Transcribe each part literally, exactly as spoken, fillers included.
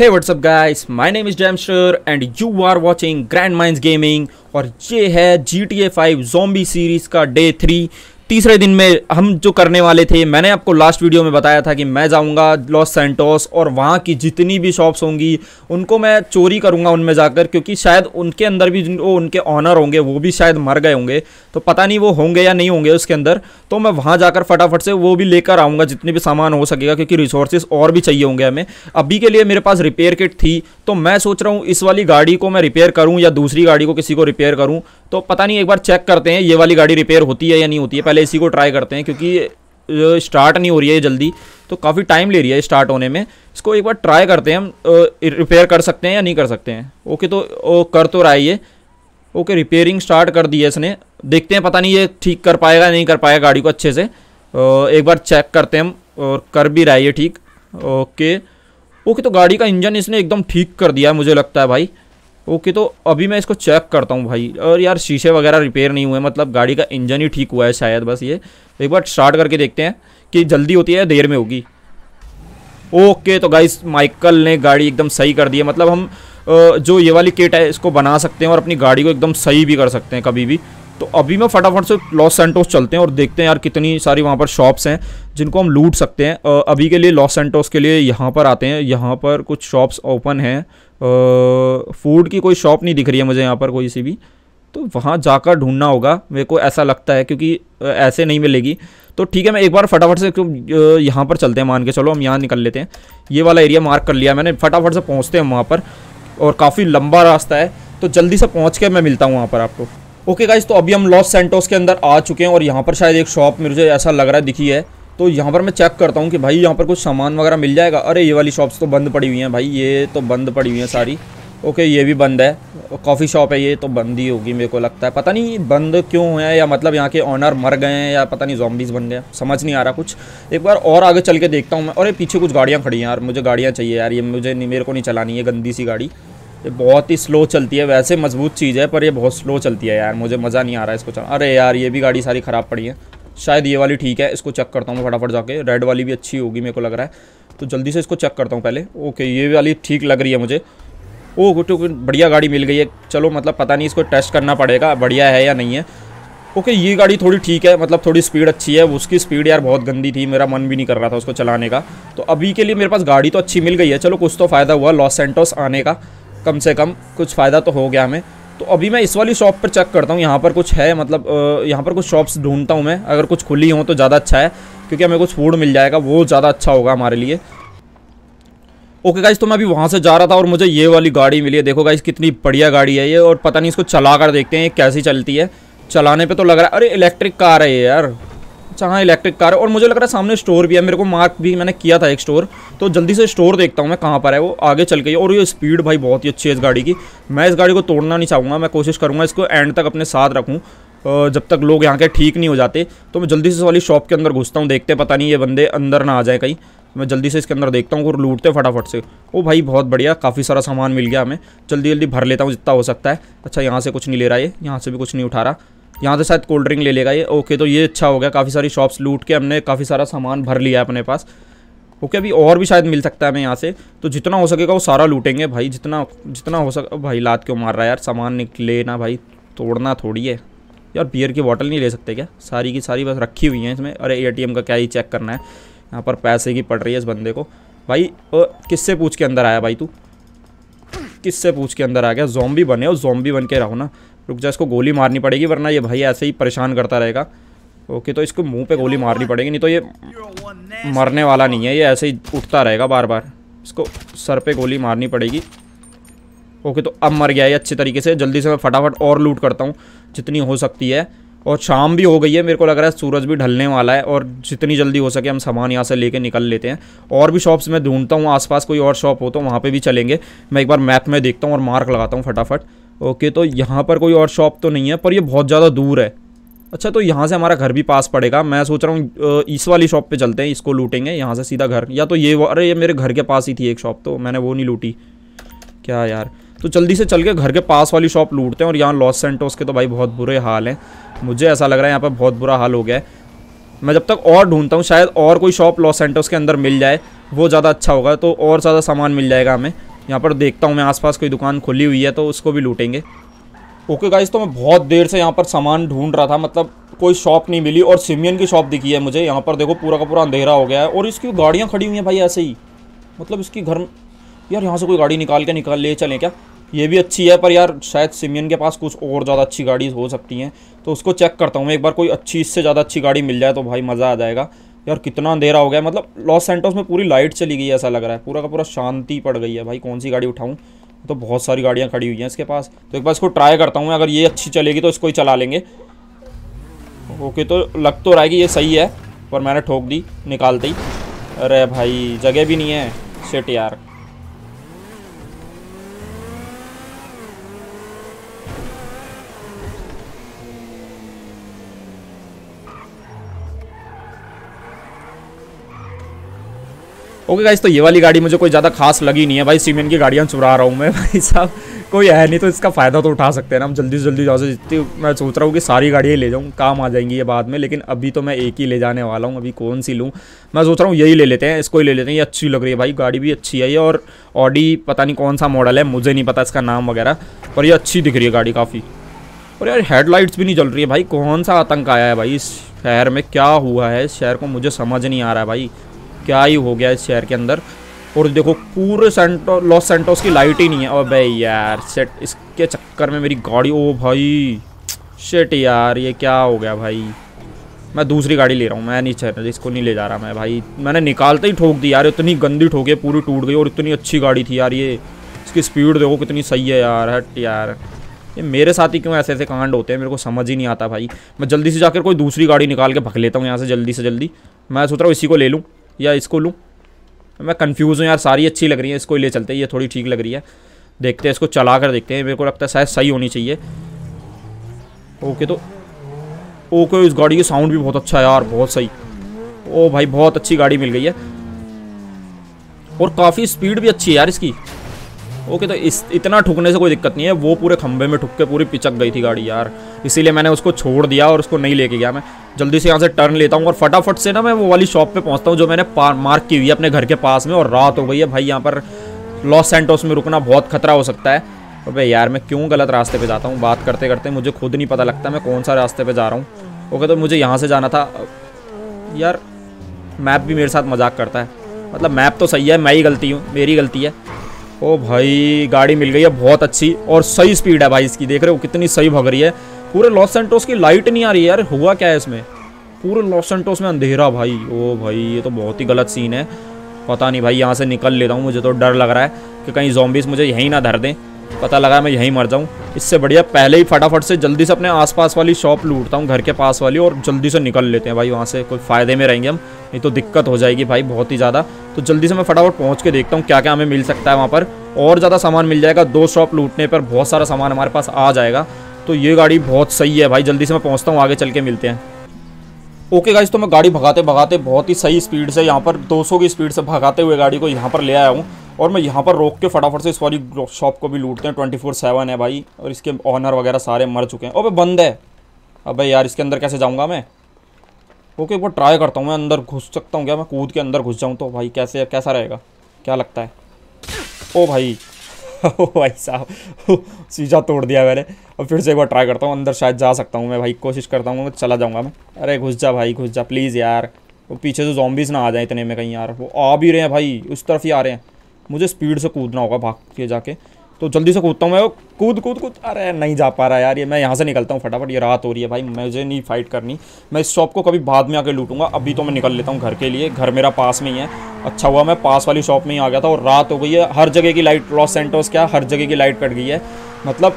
Hey what's up guys, my name is Damster and you are watching grand minds gaming. और ये है G T A five zombie series का day three. तीसरे दिन में हम जो करने वाले थे, मैंने आपको लास्ट वीडियो में बताया था कि मैं जाऊंगा लॉस सैंटोस और वहाँ की जितनी भी शॉप्स होंगी उनको मैं चोरी करूंगा उनमें जाकर, क्योंकि शायद उनके अंदर भी जिनको उनके ऑनर होंगे वो भी शायद मर गए होंगे, तो पता नहीं वो होंगे या नहीं होंगे उसके अंदर। तो मैं वहाँ जाकर फटाफट से वो भी लेकर आऊँगा जितने भी सामान हो सकेगा, क्योंकि रिसोर्सेज और भी चाहिए होंगे हमें। अभी के लिए मेरे पास रिपेयर किट थी, तो मैं सोच रहा हूँ इस वाली गाड़ी को मैं रिपेयर करूँ या दूसरी गाड़ी को किसी को रिपेयर करूँ। तो पता नहीं, एक बार चेक करते हैं ये वाली गाड़ी रिपेयर होती है या नहीं होती है। इसी को ट्राई करते हैं, क्योंकि स्टार्ट नहीं हो रही है जल्दी, तो काफ़ी टाइम ले रही है स्टार्ट होने में। इसको एक बार ट्राई करते हैं हम, रिपेयर कर सकते हैं या नहीं कर सकते हैं। ओके, तो ओ, कर तो रहा है ये। ओके, रिपेयरिंग स्टार्ट कर दी है इसने। देखते हैं, पता नहीं ये ठीक कर पाएगा नहीं कर पाएगा गाड़ी को अच्छे से। ओ, एक बार चेक करते हैं हम, और कर भी रहा है ये ठीक। ओके ओके, तो गाड़ी का इंजन इसने एकदम ठीक कर दिया मुझे लगता है भाई। ओके, तो अभी मैं इसको चेक करता हूँ भाई। और यार, शीशे वगैरह रिपेयर नहीं हुए, मतलब गाड़ी का इंजन ही ठीक हुआ है शायद बस। ये एक बार स्टार्ट करके देखते हैं कि जल्दी होती है या देर में होगी। ओके, तो गाइस माइकल ने गाड़ी एकदम सही कर दी है, मतलब हम जो ये वाली किट है इसको बना सकते हैं और अपनी गाड़ी को एकदम सही भी कर सकते हैं कभी भी। तो अभी मैं फटाफट से लॉस सैंटोस चलते हैं और देखते हैं यार कितनी सारी वहाँ पर शॉप्स हैं जिनको हम लूट सकते हैं। अभी के लिए लॉस सैंटोस के लिए यहाँ पर आते हैं। यहाँ पर कुछ शॉप्स ओपन हैं, फूड की कोई शॉप नहीं दिख रही है मुझे यहाँ पर कोई सी भी, तो वहाँ जाकर ढूंढना होगा मेरे को ऐसा लगता है, क्योंकि ऐसे नहीं मिलेगी। तो ठीक है, मैं एक बार फटाफट से यहाँ पर चलते हैं, मान के चलो हम यहाँ निकल लेते हैं। ये वाला एरिया मार्क कर लिया मैंने, फटाफट से पहुँचते हैं वहाँ पर, और काफ़ी लंबा रास्ता है तो जल्दी से पहुँच के मैं मिलता हूँ वहाँ पर आपको। ओके गाइस, तो अभी हम लॉस सैंटोस के अंदर आ चुके हैं और यहाँ पर शायद एक शॉप मुझे ऐसा लग रहा है दिखी है, तो यहाँ पर मैं चेक करता हूँ कि भाई यहाँ पर कुछ सामान वगैरह मिल जाएगा। अरे ये वाली शॉप्स तो बंद पड़ी हुई हैं भाई, ये तो बंद पड़ी हुई हैं सारी। ओके, ये भी बंद है, कॉफ़ी शॉप है ये तो बंद ही होगी मेरे को लगता है। पता नहीं बंद क्यों है, या मतलब यहाँ के ऑनर मर गए हैं या पता नहीं ज़ॉम्बीज़ बन गए, समझ नहीं आ रहा कुछ। एक बार और आगे चल के देखता हूँ मैं। अरे पीछे कुछ गाड़ियाँ खड़ी हैं यार, मुझे गाड़ियाँ चाहिए यार, ये मुझे मेरे को नहीं चलानी है गंदी सी गाड़ी। ये बहुत ही स्लो चलती है, वैसे मजबूत चीज़ है पर ये बहुत स्लो चलती है यार, मुझे मज़ा नहीं आ रहा है इसको चला। अरे यार, ये भी गाड़ी सारी ख़राब पड़ी है, शायद ये वाली ठीक है, इसको चेक करता हूँ फटाफट जाके। रेड वाली भी अच्छी होगी मेरे को लग रहा है, तो जल्दी से इसको चेक करता हूँ पहले। ओके, ये वाली ठीक लग रही है मुझे। ओ गुटो, बढ़िया गाड़ी मिल गई है, चलो मतलब पता नहीं इसको टेस्ट करना पड़ेगा बढ़िया है या नहीं है। ओके, ये गाड़ी थोड़ी ठीक है, मतलब थोड़ी स्पीड अच्छी है, उसकी स्पीड यार बहुत गंदी थी, मेरा मन भी नहीं कर रहा था उसको चलाने का। तो अभी के लिए मेरे पास गाड़ी तो अच्छी मिल गई है, चलो कुछ तो फ़ायदा हुआ लॉस सैंटोस आने का, कम से कम कुछ फ़ायदा तो हो गया हमें। तो अभी मैं इस वाली शॉप पर चेक करता हूँ यहाँ पर कुछ है, मतलब यहाँ पर कुछ शॉप्स ढूंढता हूँ मैं, अगर कुछ खुली हो तो ज़्यादा अच्छा है, क्योंकि हमें कुछ फूड मिल जाएगा वो ज़्यादा अच्छा होगा हमारे लिए। ओके गाइस, तो मैं अभी वहाँ से जा रहा था और मुझे ये वाली गाड़ी मिली है। देखो गाइस कितनी बढ़िया गाड़ी है ये, और पता नहीं इसको चला कर देखते हैं कैसी चलती है। चलाने पर तो लग रहा है, अरे इलेक्ट्रिक कार है ये यार। अच्छा हाँ, इलेक्ट्रिक कार है, और मुझे लग रहा है सामने स्टोर भी है, मेरे को मार्क भी मैंने किया था एक स्टोर, तो जल्दी से स्टोर देखता हूँ मैं कहाँ पर है वो आगे चल के। और ये स्पीड भाई बहुत ही अच्छी है इस गाड़ी की, मैं इस गाड़ी को तोड़ना नहीं चाहूँगा, मैं कोशिश करूँगा इसको एंड तक अपने साथ रखूँ जब तक लोग यहाँ के ठीक नहीं हो जाते। तो मैं जल्दी से इस वाली शॉप के अंदर घुसता हूँ, देखते पता नहीं ये बंदे अंदर ना आ जाए कहीं। मैं जल्दी से इसके अंदर देखता हूँ और लूटते फटाफट से। ओ भाई बहुत बढ़िया, काफ़ी सारा सामान मिल गया हमें, जल्दी जल्दी भर लेता हूँ जितना हो सकता है। अच्छा, यहाँ से कुछ नहीं ले रहा है, यहाँ से भी कुछ नहीं उठा रहा, यहाँ से शायद कोल्ड ड्रिंक ले लेगा ये। ओके, तो ये अच्छा हो गया, काफ़ी सारी शॉप्स लूट के हमने काफ़ी सारा सामान भर लिया है अपने पास। ओके, अभी और भी शायद मिल सकता है हमें यहाँ से, तो जितना हो सकेगा वो सारा लूटेंगे भाई, जितना जितना हो सके। भाई लात क्यों मार रहा है यार, सामान निकले ना भाई, तोड़ना थोड़ी है यार। बियर की बोतल नहीं ले सकते क्या, सारी की सारी बस रखी हुई हैं इसमें। अरे ए टी एम का क्या ही चेक करना है, यहाँ पर पैसे की पड़ रही है इस बंदे को भाई। किससे पूछ के अंदर आया भाई तू, किससे पूछ के अंदर आ गया? ज़ॉम्बी बने हो, ज़ॉम्बी बन के रहो ना। रुक जा, इसको गोली मारनी पड़ेगी वरना ये भाई ऐसे ही परेशान करता रहेगा। ओके, तो इसको मुंह पे गोली मारनी पड़ेगी, नहीं तो ये मरने वाला नहीं है, ये ऐसे ही उठता रहेगा बार बार, इसको सर पे गोली मारनी पड़ेगी। ओके, तो अब मर गया ये अच्छे तरीके से। जल्दी से मैं फटाफट और लूट करता हूँ जितनी हो सकती है, और शाम भी हो गई है मेरे को लग रहा है, सूरज भी ढलने वाला है, और जितनी जल्दी हो सके हम सामान यहाँ से लेके निकल लेते हैं। और भी शॉप्स मैं ढूंढता हूँ आसपास, कोई और शॉप हो तो वहाँ पे भी चलेंगे। मैं एक बार मैप में देखता हूँ और मार्क लगाता हूँ फटाफट। ओके, तो यहाँ पर कोई और शॉप तो नहीं है, पर ये बहुत ज़्यादा दूर है। अच्छा, तो यहाँ से हमारा घर भी पास पड़ेगा, मैं सोच रहा हूँ इस वाली शॉप पे चलते हैं, इसको लूटेंगे यहाँ से सीधा घर। या तो ये, अरे ये मेरे घर के पास ही थी एक शॉप, तो मैंने वो नहीं लूटी क्या यार। तो जल्दी से चल के घर के पास वाली शॉप लूटते हैं। और यहाँ लॉस सैंटोस के तो भाई बहुत बुरे हाल हैं, मुझे ऐसा लग रहा है यहाँ पर बहुत बुरा हाल हो गया है। मैं जब तक और ढूंढता हूँ शायद और कोई शॉप लॉस सैंटोस के अंदर मिल जाए, वो ज़्यादा अच्छा होगा, तो और ज़्यादा सामान मिल जाएगा हमें। यहाँ पर देखता हूँ मैं आसपास कोई दुकान खुली हुई है तो उसको भी लूटेंगे। ओके गाइस, तो मैं बहुत देर से यहाँ पर सामान ढूंढ रहा था, मतलब कोई शॉप नहीं मिली और सिमियन की शॉप दिखी है मुझे। यहाँ पर देखो पूरा का पूरा अंधेरा हो गया है और इसकी गाड़ियाँ खड़ी हुई हैं भाई ऐसे ही, मतलब इसकी घर यार यहाँ से कोई गाड़ी निकाल के निकाल ले चलें क्या? ये भी अच्छी है पर यार शायद सिमियन के पास कुछ और ज़्यादा अच्छी गाड़ी हो सकती हैं, तो उसको चेक करता हूँ मैं एक बार। कोई अच्छी इससे ज़्यादा अच्छी गाड़ी मिल जाए तो भाई मज़ा आ जाएगा। यार कितना अंधेरा हो गया, मतलब लॉस सैंटोस में पूरी लाइट चली गई है ऐसा लग रहा है, पूरा का पूरा शांति पड़ गई है भाई। कौन सी गाड़ी उठाऊँ? तो बहुत सारी गाड़ियाँ खड़ी हुई हैं इसके पास, तो एक बार इसको ट्राई करता हूँ। अगर ये अच्छी चलेगी तो इसको ही चला लेंगे। ओके, तो लग तो रहा है कि ये सही है पर मैंने ठोक दी निकालते ही। अरे भाई जगह भी नहीं है, शिट यार। ओके गाइस, तो ये वाली गाड़ी मुझे कोई ज़्यादा खास लगी नहीं है भाई। सीमेंट की गाड़ियाँ चुरा रहा हूँ मैं भाई साहब, कोई है नहीं तो इसका फ़ायदा तो उठा सकते हैं ना हम। जल्दी से जल्दी जहाँ से जितनी मैं सोच रहा हूँ कि सारी गाड़ियाँ ले जाऊँ, काम आ जाएंगी ये बाद में, लेकिन अभी तो मैं एक ही ले जाने वाला हूँ। अभी कौन सी लूँ मैं सोच रहा हूँ, यही ले लेते हैं, इसको ही ले लेते हैं। ये अच्छी लग रही है भाई, गाड़ी भी अच्छी है ये, और ऑडी पता नहीं कौन सा मॉडल है, मुझे नहीं पता इसका नाम वगैरह, पर ये अच्छी दिख रही है गाड़ी काफ़ी। और यार हेडलाइट्स भी नहीं जल रही है भाई, कौन सा आतंक आया है भाई इस शहर में? क्या हुआ है इस शहर को मुझे समझ नहीं आ रहा है भाई, क्या ही हो गया इस शहर के अंदर। और देखो पूरे सेंटो लॉस सैंटोस की लाइट ही नहीं है। और भाई यार शिट, इसके चक्कर में मेरी गाड़ी, ओ भाई शिट यार, ये क्या हो गया भाई। मैं दूसरी गाड़ी ले रहा हूँ, मैं नहीं चल इसको नहीं ले जा रहा मैं भाई। मैंने निकालते ही ठोक दी यार, इतनी गंदी ठोके पूरी टूट गई, और इतनी अच्छी गाड़ी थी यार ये, इसकी स्पीड देखो कितनी सही है यार। हट यार, ये मेरे साथ ही क्यों ऐसे ऐसे कांड होते हैं, मेरे को समझ ही नहीं आता भाई। मैं जल्दी से जाकर कोई दूसरी गाड़ी निकाल के भग लेता हूँ यहाँ से जल्दी से जल्दी। मैं सोच रहा हूँ इसी को ले लूँ या इसको लूँ, मैं कंफ्यूज हूँ यार, सारी अच्छी लग रही है। इसको ही ले चलते हैं, ये थोड़ी ठीक लग रही है। देखते हैं इसको चला कर देखते हैं, मेरे को लगता है शायद सही होनी चाहिए। ओके, तो ओके इस गाड़ी का साउंड भी बहुत अच्छा है यार, बहुत सही। ओ भाई बहुत अच्छी गाड़ी मिल गई है और काफ़ी स्पीड भी अच्छी है यार इसकी। ओके, तो इस इतना ठुकने से कोई दिक्कत नहीं है। वो पूरे खंभे में ठुक के पूरी पिचक गई थी गाड़ी यार, इसीलिए मैंने उसको छोड़ दिया और उसको नहीं लेके गया मैं। जल्दी से यहाँ से टर्न लेता हूँ और फटाफट से ना मैं वो वाली शॉप पे पहुँचता हूँ जो मैंने मार्क की हुई है अपने घर के पास में। और रात हो गई है भाई, यहाँ पर लॉस सैंटोस में रुकना बहुत खतरा हो सकता है। और भाई यार मैं क्यों गलत रास्ते पर जाता हूँ, बात करते करते मुझे खुद नहीं पता लगता मैं कौन सा रास्ते पर जा रहा हूँ। ओके, तो मुझे यहाँ से जाना था यार। मैप भी मेरे साथ मजाक करता है, मतलब मैप तो सही है, मैं ही गलती हूँ, मेरी गलती है। ओ भाई गाड़ी मिल गई है बहुत अच्छी और सही स्पीड है भाई इसकी, देख रहे हो कितनी सही भग रही है। पूरे लॉस सैंटोस की लाइट नहीं आ रही है यार, हुआ क्या है इसमें? पूरे लॉस सैंटोस में अंधेरा भाई। ओ भाई ये तो बहुत ही गलत सीन है, पता नहीं भाई। यहाँ से निकल लेता हूँ, मुझे तो डर लग रहा है कि कहीं ज़ॉम्बीज़ मुझे यहीं ना धर दें, पता लगा मैं यहीं मर जाऊँ। इससे बढ़िया पहले ही फटाफट से जल्दी से अपने आसपास वाली शॉप लूटता हूँ, घर के पास वाली, और जल्दी से निकल लेते हैं भाई वहाँ से। कोई फ़ायदे में रहेंगे हम, नहीं तो दिक्कत हो जाएगी भाई बहुत ही ज़्यादा। तो जल्दी से मैं फटाफट पहुँच के देखता हूँ क्या क्या हमें मिल सकता है वहाँ पर। और ज़्यादा सामान मिल जाएगा, दो शॉप लूटने पर बहुत सारा सामान हमारे पास आ जाएगा। तो ये गाड़ी बहुत सही है भाई, जल्दी से मैं पहुँचता हूँ, आगे चल के मिलते हैं। ओके गाइस, तो मैं गाड़ी भगाते भगाते बहुत ही सही स्पीड से यहाँ पर दो सौ की स्पीड से भगाते हुए गाड़ी को यहाँ पर ले आया हूँ। और मैं यहाँ पर रोक के फटाफट से इस वाली शॉप को भी लूटते हैं, ट्वेंटी फोर सेवन है भाई और इसके ऑनर वगैरह सारे मर चुके हैं। अबे बंद है, अबे यार इसके अंदर कैसे जाऊँगा मैं? ओके एक बार ट्राई करता हूँ मैं, अंदर घुस सकता हूँ क्या मैं? कूद के अंदर घुस जाऊँ तो भाई कैसे कैसा रहेगा, क्या लगता है? ओ भाई ओ भाई साहब सीधा तोड़ दिया मैंने। और फिर से एक बार ट्राई करता हूँ, अंदर शायद जा सकता हूँ मैं भाई, कोशिश करता हूँ, चला जाऊँगा मैं। अरे घुस जा भाई घुस जा प्लीज़ यार, वो पीछे से ज़ॉम्बीज़ ना आ जाए इतने में कहीं यार। वो आ भी रहे हैं भाई, उस तरफ ही आ रहे हैं, मुझे स्पीड से कूदना होगा भाग के जाके। तो जल्दी से कूदता हूँ मैं, कूद कूद कूद अरे नहीं जा पा रहा यार ये। मैं यहाँ से निकलता हूँ फटाफट, ये रात हो रही है भाई, मुझे नहीं फाइट करनी। मैं इस शॉप को कभी बाद में आके लूटूंगा, अभी तो मैं निकल लेता हूँ घर के लिए, घर मेरा पास में ही है। अच्छा हुआ मैं पास वाली शॉप में ही आ गया था। और रात हो गई है, हर जगह की लाइट, लॉस सैंटोस क्या हर जगह की लाइट कट गई है, मतलब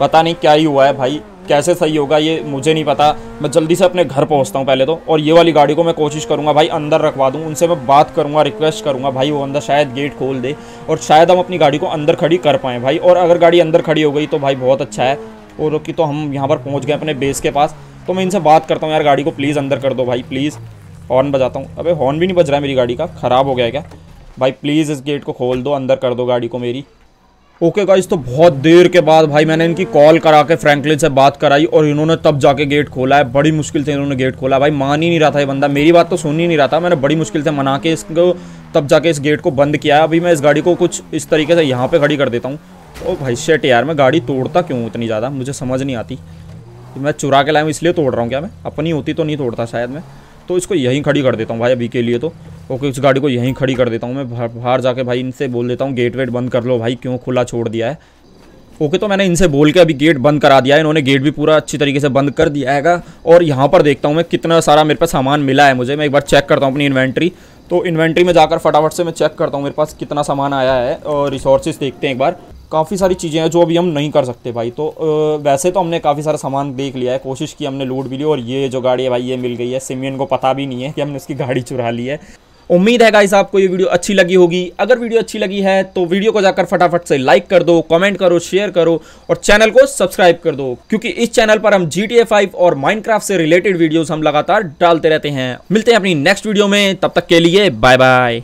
पता नहीं क्या ही हुआ है भाई। कैसे सही होगा ये मुझे नहीं पता। मैं जल्दी से अपने घर पहुंचता हूं पहले तो, और ये वाली गाड़ी को मैं कोशिश करूंगा भाई अंदर रखवा दूं, उनसे मैं बात करूंगा, रिक्वेस्ट करूंगा भाई वो अंदर शायद गेट खोल दे और शायद हम अपनी गाड़ी को अंदर खड़ी कर पाएँ भाई। और अगर गाड़ी अंदर खड़ी हो गई तो भाई बहुत अच्छा है। और कि तो हम यहाँ पर पहुँच गए अपने बेस के पास, तो मैं इनसे बात करता हूँ यार गाड़ी को प्लीज़ अंदर कर दो भाई प्लीज़। हॉर्न बजाता हूँ, अबे हॉर्न भी नहीं बज रहा है मेरी गाड़ी का, ख़राब हो गया क्या? भाई प्लीज़ इस गेट को खोल दो, अंदर कर दो गाड़ी को मेरी। ओके गाइस, तो बहुत देर के बाद भाई मैंने इनकी कॉल करा के फ्रैंकलिन से बात कराई और इन्होंने तब जाके गेट खोला है। बड़ी मुश्किल से इन्होंने गेट खोला। भाई मान ही नहीं रहा था ये बंदा, मेरी बात तो सुन ही नहीं रहा था। मैंने बड़ी मुश्किल से मना के इसको तब जाके इस गेट को बंद किया है। अभी मैं इस गाड़ी को कुछ इस तरीके से यहाँ पर खड़ी कर देता हूँ। ओ भाई शेट यार, मैं गाड़ी तोड़ता क्यों इतनी ज़्यादा, मुझे समझ नहीं आती। मैं चुरा के लाया हूँ इसलिए तोड़ रहा हूँ, क्या मैं अपनी होती तो नहीं तोड़ता शायद मैं। तो इसको यहीं खड़ी कर देता हूँ भाई अभी के लिए तो। ओके, इस गाड़ी को यहीं खड़ी कर देता हूँ मैं। बाहर बाहर जाके भाई इनसे बोल देता हूँ गेट वेट बंद कर लो भाई, क्यों खुला छोड़ दिया है। ओके, तो मैंने इनसे बोल के अभी गेट बंद करा दिया है। इन्होंने गेट भी पूरा अच्छी तरीके से बंद कर दिया हैगा। और यहाँ पर देखता हूँ मैं कितना सारा मेरे पास सामान मिला है मुझे। मैं एक बार चेक करता हूँ अपनी इन्वेंट्री। तो इन्वेंट्री में जाकर फटाफट से मैं चेक करता हूँ मेरे पास कितना सामान आया है। और रिसोर्सेज देखते हैं एक बार। काफ़ी सारी चीज़ें हैं जो अभी हम नहीं कर सकते भाई। तो वैसे तो हमने काफ़ी सारा सामान देख लिया है, कोशिश की हमने, लूट भी ली। और ये जो गाड़ी है भाई ये मिल गई है। सिमियन को पता भी नहीं है कि हमने उसकी गाड़ी चुरा ली है। उम्मीद है गाइस आपको ये वीडियो अच्छी लगी होगी। अगर वीडियो अच्छी लगी है तो वीडियो को जाकर फटाफट से लाइक कर दो, कमेंट करो, शेयर करो और चैनल को सब्सक्राइब कर दो, क्योंकि इस चैनल पर हम जी टी ए फाइव और माइनक्राफ्ट से रिलेटेड वीडियोस हम लगातार डालते रहते हैं। मिलते हैं अपनी नेक्स्ट वीडियो में, तब तक के लिए बाय बाय।